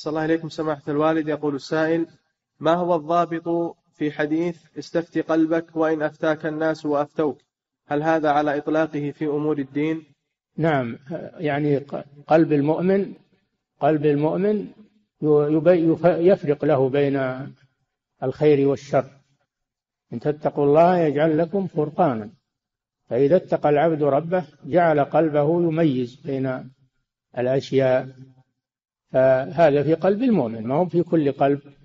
صلى الله عليكم سماحة الوالد. يقول السائل: ما هو الضابط في حديث استفتي قلبك وإن أفتاك الناس وأفتوك؟ هل هذا على إطلاقه في أمور الدين؟ نعم، يعني قلب المؤمن يفرق له بين الخير والشر. إن تتقوا الله يجعل لكم فرقانا. فإذا اتقى العبد ربه جعل قلبه يميز بين الأشياء، فهذا في قلب المؤمن، ما هو في كل قلب